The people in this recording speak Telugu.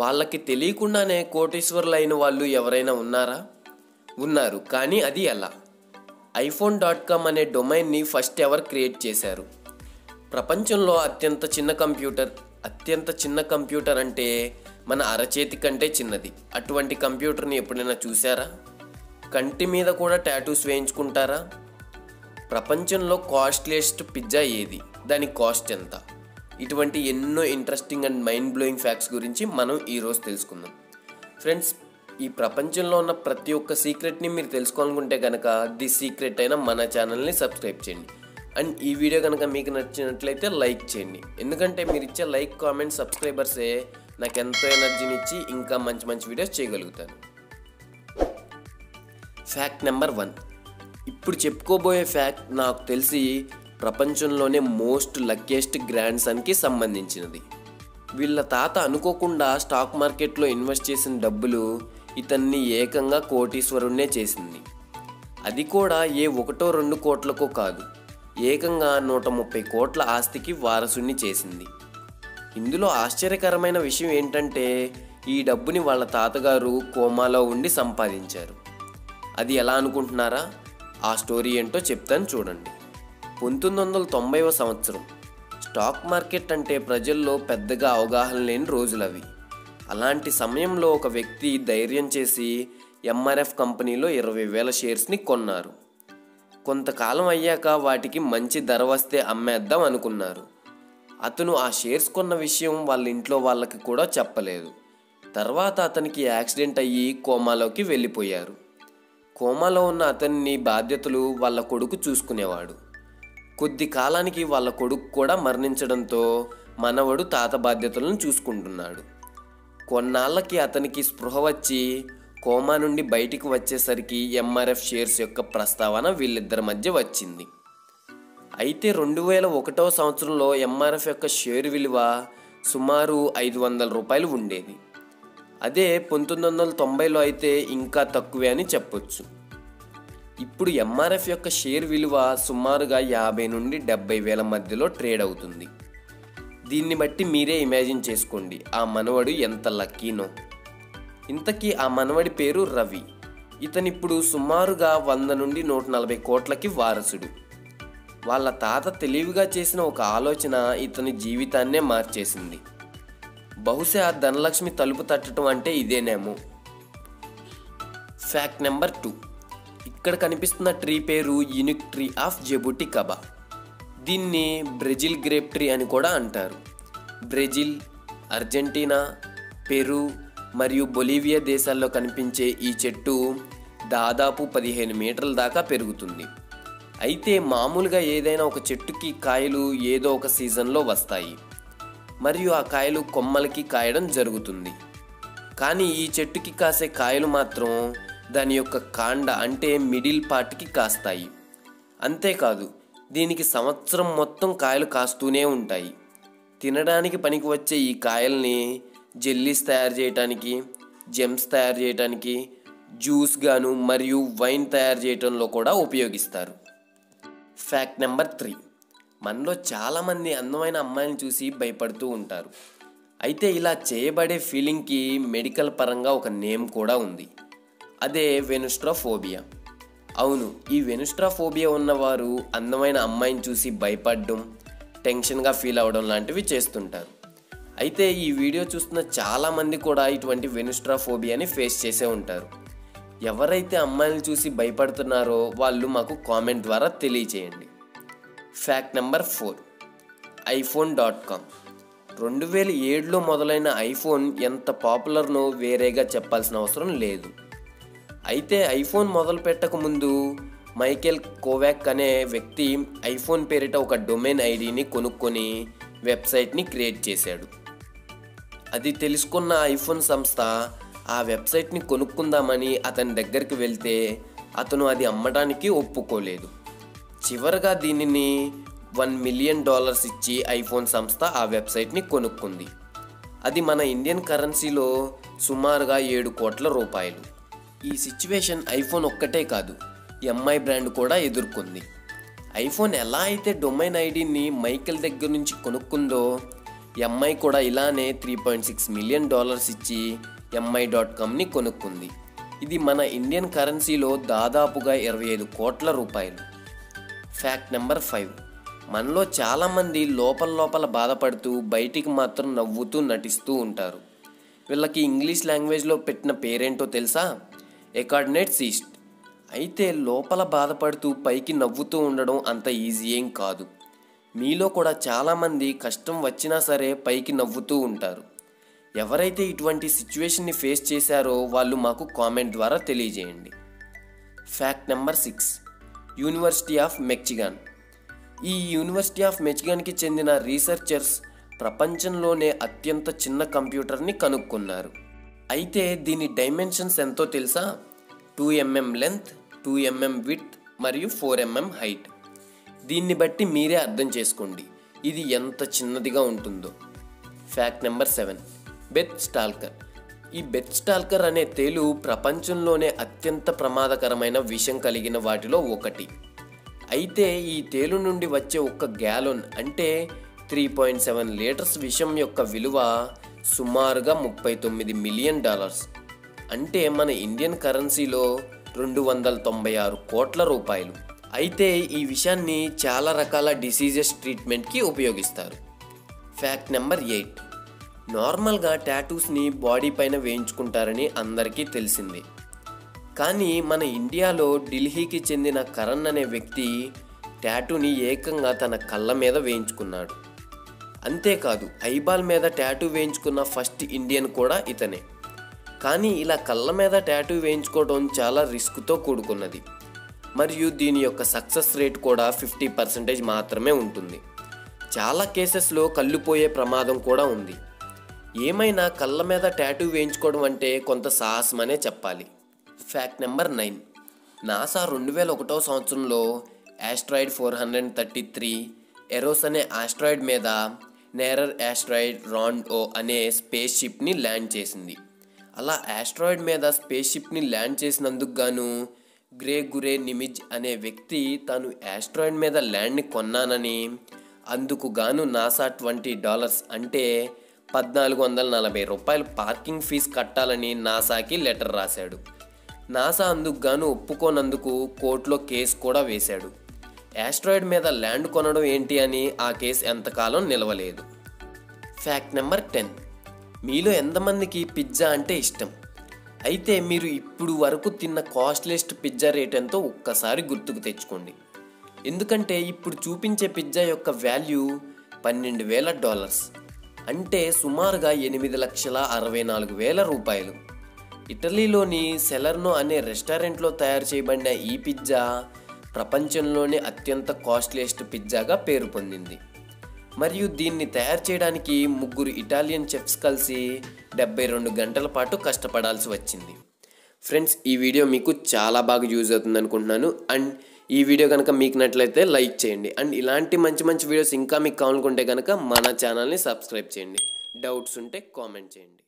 వాళ్ళకి తెలియకుండానే కోటీశ్వర్లైన వాళ్ళు ఎవరైనా ఉన్నారా? ఉన్నారు. కానీ అది ఎలా? iphone.com అనే డొమైన్ని ఫస్ట్ ఎవర్ క్రియేట్ చేశారు. ప్రపంచంలో అత్యంత చిన్న కంప్యూటర్ అంటే మన అరచేతి కంటే చిన్నది. అటువంటి కంప్యూటర్ని ఎప్పుడైనా చూసారా? కంటి మీద కూడా టాటూస్ వేయించుకుంటారా? ప్రపంచంలో కాస్ట్లీస్ట్ పిజ్జా ఏది? దాని కాస్ట్ ఎంత? ఇటువంటి ఎన్నో interesting and mind blowing facts గురించి మనం ఈరోజు తెలుసుకుందాం. ఫ్రెండ్స్, ఈ ప్రపంచంలో ఉన్న ప్రతి ఒక్క సీక్రెట్ని మీరు తెలుసుకోవాలనుకుంటే కనుక ది సీక్రెట్ అయిన మన ఛానల్ని సబ్స్క్రైబ్ చేయండి. అండ్ ఈ వీడియో కనుక మీకు నచ్చినట్లయితే లైక్ చేయండి. ఎందుకంటే మీరు ఇచ్చే లైక్, కామెంట్, సబ్స్క్రైబర్సే నాకు ఎంతో ఎనర్జీని ఇచ్చి ఇంకా మంచి మంచి వీడియోస్ చేయగలుగుతాను. Fact number 1. ఇప్పుడు చెప్పుకోబోయే ఫ్యాక్ట్ నాకు తెలిసి ప్రపంచంలోనే మోస్ట్ లక్కీయెస్ట్ గ్రాండ్ సన్కి సంబంధించినది. వీళ్ళ తాత అనుకోకుండా స్టాక్ మార్కెట్లో ఇన్వెస్ట్ చేసిన డబ్బులు ఇతన్ని ఏకంగా కోటీశ్వరుణ్ణే చేసింది. అది కూడా ఏ 1-2 కోట్లకో కాదు, ఏకంగా 130 కోట్ల ఆస్తికి వారసుణ్ణి చేసింది. ఇందులో ఆశ్చర్యకరమైన విషయం ఏంటంటే ఈ డబ్బుని వాళ్ళ తాతగారు కోమాలో ఉండి సంపాదించారు. అది ఎలా అనుకుంటున్నారా? ఆ స్టోరీ ఏంటో చెప్తాను చూడండి. 1990వ సంవత్సరం. స్టాక్ మార్కెట్ అంటే ప్రజల్లో పెద్దగా అవగాహన లేని రోజులవి. అలాంటి సమయంలో ఒక వ్యక్తి ధైర్యం చేసి MRF కంపెనీలో 20,000 షేర్స్ని కొన్నారు. కొంతకాలం అయ్యాక వాటికి మంచి ధర వస్తే అమ్మేద్దాం అనుకున్నారు. అతను ఆ షేర్స్ కొన్న విషయం వాళ్ళ ఇంట్లో వాళ్ళకి కూడా చెప్పలేదు. తర్వాత అతనికి యాక్సిడెంట్ అయ్యి కోమాలోకి వెళ్ళిపోయారు. కోమాలో ఉన్న అతన్ని బాధ్యతలు వాళ్ళ కొడుకు చూసుకునేవాడు. కొద్ది కాలానికి వాళ్ళ కొడుకు కూడా మరణించడంతో మనవడు తాత బాధ్యతలను చూసుకుంటున్నాడు. కొన్నాళ్ళకి అతనికి స్పృహ వచ్చి కోమా నుండి బయటికి వచ్చేసరికి MRF షేర్స్ యొక్క ప్రస్తావన వీళ్ళిద్దరి మధ్య వచ్చింది. అయితే 2001వ సంవత్సరంలో MRF యొక్క షేర్ విలువ సుమారు $500 ఉండేది. అదే 1990లో అయితే ఇంకా తక్కువే అని చెప్పొచ్చు. ఇప్పుడు MRF యొక్క షేర్ విలువ సుమారుగా 50-70,000 మధ్యలో ట్రేడ్ అవుతుంది. దీన్ని బట్టి మీరే ఇమాజిన్ చేసుకోండి ఆ మనవడు ఎంత లక్కీనో. ఇంతకీ ఆ మనవడి పేరు రవి. ఇతనిప్పుడు సుమారుగా 100-140 కోట్లకి వారసుడు. వాళ్ళ తాత తెలివిగా చేసిన ఒక ఆలోచన ఇతని జీవితాన్నే మార్చేసింది. బహుశా ధనలక్ష్మి తలుపు తట్టడం అంటే ఇదేనేమో. Fact number 2. ఇక్కడ కనిపిస్తున్న ట్రీ పేరు యూనిక్ ట్రీ ఆఫ్ జెబుటికబా. దీన్ని బ్రెజిల్ గ్రేప్ ట్రీ అని కూడా అంటారు. బ్రెజిల్, అర్జెంటీనా, పెరు మరియు బొలీవియా దేశాల్లో కనిపించే ఈ చెట్టు దాదాపు 15 మీటర్ల దాకా పెరుగుతుంది. అయితే మామూలుగా ఏదైనా ఒక చెట్టుకి కాయలు ఏదో ఒక సీజన్లో వస్తాయి మరియు ఆ కాయలు కొమ్మలకి కాయడం జరుగుతుంది. కానీ ఈ చెట్టుకి కాసే కాయలు మాత్రం దాని యొక్క కాండ అంటే మిడిల్ పార్ట్కి కాస్తాయి. అంతేకాదు దీనికి సంవత్సరం మొత్తం కాయలు కాస్తూనే ఉంటాయి. తినడానికి పనికి వచ్చే ఈ కాయల్ని జెల్లీస్ తయారు చేయడానికి, జెమ్స్ తయారు చేయడానికి, జ్యూస్ గాను మరియు వైన్ తయారు చేయడంలో కూడా ఉపయోగిస్తారు. Fact number 3. మనలో చాలామంది అందమైన అమ్మాయిని చూసి భయపడుతూ ఉంటారు. అయితే ఇలా చేయబడే ఫీలింగ్కి మెడికల్ పరంగా ఒక నేమ్ కూడా ఉంది. అదే వెనుస్ట్రాఫోబియా. అవును, ఈ వెనుస్ట్రాఫోబియా ఉన్నవారు అందమైన అమ్మాయిని చూసి భయపడడం, టెన్షన్గా ఫీల్ అవ్వడం లాంటివి చేస్తుంటారు. అయితే ఈ వీడియో చూస్తున్న చాలామంది కూడా ఇటువంటి వెనుస్ట్రాఫోబియాని ఫేస్ చేసే ఉంటారు. ఎవరైతే అమ్మాయిని చూసి భయపడుతున్నారో వాళ్ళు మాకు కామెంట్ ద్వారా తెలియచేయండి. Fact number 4. iphone.com. 2007లో మొదలైన iPhone ఎంత పాపులర్నో వేరేగా చెప్పాల్సిన అవసరం లేదు. అయితే iPhone మొదలు పెట్టకముందు మైకేల్ కోవాక్ అనే వ్యక్తి iPhone పేరిట ఒక డొమైన్ ఐడిని కొనుక్కొని వెబ్సైట్ని క్రియేట్ చేశాడు. అది తెలుసుకున్న iPhone సంస్థ ఆ వెబ్సైట్ని కొనుక్కుందామని అతని దగ్గరికి వెళ్తే అతను అది అమ్మడానికి ఒప్పుకోలేదు. చివరగా దీనిని $1 million ఇచ్చి iPhone సంస్థ ఆ వెబ్సైట్ని కొనుక్కుంది. అది మన ఇండియన్ కరెన్సీలో సుమారుగా $7 కోట్ల. ఈ సిచ్యువేషన్ iPhone ఒక్కటే కాదు, MI బ్రాండ్ కూడా ఎదుర్కొంది. iPhone ఎలా అయితే డొమైన్ ఐడిని మైకేల్ దగ్గర నుంచి కొనుక్కుందో ఎంఐ కూడా ఇలానే $3.6 మిలియన్ ఇచ్చి mi.comని కొనుక్కుంది. ఇది మన ఇండియన్ కరెన్సీలో దాదాపుగా 25 కోట్ల రూపాయలు. Fact number 5. మనలో చాలామంది లోపల బాధపడుతూ బయటికి మాత్రం నవ్వుతూ నటిస్తూ ఉంటారు. వీళ్ళకి ఇంగ్లీష్ లాంగ్వేజ్లో పెట్టిన పేరేంటో తెలుసా? ఎకార్డినేట్ సిస్ట్. అయితే లోపల బాధపడుతూ పైకి నవ్వుతూ ఉండడం అంత ఈజీ ఏం కాదు. మీలో కూడా చాలామంది కష్టం వచ్చినా సరే పైకి నవ్వుతూ ఉంటారు. ఎవరైతే ఇటువంటి సిచ్యువేషన్ని ఫేస్ చేశారో వాళ్ళు మాకు కామెంట్ ద్వారా తెలియజేయండి. Fact number 6. University of Michigan. ఈ యూనివర్సిటీ ఆఫ్ మిచిగాన్కి చెందిన రీసెర్చర్స్ ప్రపంచంలోనే అత్యంత చిన్న కంప్యూటర్ని కనుక్కున్నారు. అయితే దీని డైమెన్షన్స్ ఎంతో తెలుసా? 2 mm లెంత్, 2 mm విడ్త్ మరియు 4 mm హైట్. దీన్ని బట్టి మీరే అర్థం చేసుకోండి ఇది ఎంత చిన్నదిగా ఉంటుందో. Fact number 7. Beth Stalker. ఈ బెత్ స్టాల్కర్ అనే తేలు ప్రపంచంలోనే అత్యంత ప్రమాదకరమైన విషం కలిగిన వాటిలో ఒకటి. అయితే ఈ తేలు నుండి వచ్చే ఒక్క గ్యాలన్ అంటే 3.7 లీటర్స్ విషం యొక్క విలువ సుమారుగా $39 మిలియన్. అంటే మన ఇండియన్ కరెన్సీలో 296 కోట్ల రూపాయలు. అయితే ఈ విషయాన్ని చాలా రకాల డిసీజెస్ ట్రీట్మెంట్కి ఉపయోగిస్తారు. Fact number 8. నార్మల్గా టాటూస్ని బాడీ పైన వేయించుకుంటారని అందరికీ తెలిసింది. కానీ మన ఇండియాలో ఢిల్లీకి చెందిన కరణ్ అనే వ్యక్తి ట్యాటూని ఏకంగా తన కళ్ళ మీద వేయించుకున్నాడు. అంతేకాదు ఐబాల్ మీద ట్యాటూ వేయించుకున్న ఫస్ట్ ఇండియన్ కూడా ఇతనే. కానీ ఇలా కళ్ళ మీద ట్యాటూ వేయించుకోవడం చాలా రిస్క్తో కూడుకున్నది. మరియు దీని యొక్క సక్సెస్ రేట్ కూడా 50% మాత్రమే ఉంటుంది. చాలా కేసెస్లో కళ్ళు పోయే ప్రమాదం కూడా ఉంది. ఏమైనా కళ్ళ మీద ట్యాటూ వేయించుకోవడం అంటే కొంత సాహసమనే చెప్పాలి. Fact number 9. నాసా 2001వ సంవత్సరంలో ఆస్ట్రాయిడ్ 433 ఎరోస్ అనే ఆస్ట్రాయిడ్ మీద నేరర్ ఆస్ట్రాయిడ్ రాండ్ ఓ అనే స్పేస్ షిప్ని ల్యాండ్ చేసింది. అలా ఆస్ట్రాయిడ్ మీద స్పేస్ షిప్ని ల్యాండ్ చేసినందుకు గాను గ్రెగొరీ నిమిజ్ అనే వ్యక్తి తాను ఆస్ట్రాయిడ్ మీద ల్యాండ్ని కొన్నానని, అందుకు గాను నాసా $20 అంటే $1440 పార్కింగ్ ఫీజు కట్టాలని నాసాకి లెటర్ రాశాడు. నాసా అందుకు గాను ఒప్పుకోనందుకు కోర్టులో కేసు కూడా వేశాడు. ఆస్ట్రాయిడ్ మీద ల్యాండ్ కొనడం ఏంటి అని ఆ కేసు ఎంతకాలం నిలవలేదు. Fact number 10. మీలో ఎంతమందికి పిజ్జా అంటే ఇష్టం? అయితే మీరు ఇప్పుడు వరకు తిన్న కాస్ట్లెస్ట్ పిజ్జా రేట్ ఎంతో ఒక్కసారి గుర్తుకు తెచ్చుకోండి. ఎందుకంటే ఇప్పుడు చూపించే పిజ్జా యొక్క వాల్యూ $12,000 అంటే సుమారుగా 8,64,000 రూపాయలు. ఇటలీలోని సెలర్నో అనే రెస్టారెంట్లో తయారు చేయబడిన ఈ పిజ్జా ప్రపంచంలోనే అత్యంత కాస్ట్లీయెస్ట్ పిజ్జాగా పేరు పొందింది. మరియు దీన్ని తయారు చేయడానికి 3 ఇటాలియన్ చెఫ్స్ కలిసి 72 గంటల పాటు కష్టపడాల్సి వచ్చింది. ఫ్రెండ్స్, ఈ వీడియో మీకు చాలా బాగా యూజ్ అవుతుంది అనుకుంటున్నాను. అండ్ ఈ వీడియో కనుక మీకు నచ్చినట్లయితే లైక్ చేయండి. అండ్ ఇలాంటి మంచి వీడియోస్ ఇంకా మీకు కావాలనుకుంటే కనుక మన ఛానల్ని సబ్స్క్రైబ్ చేయండి. డౌట్స్ ఉంటే కామెంట్ చేయండి.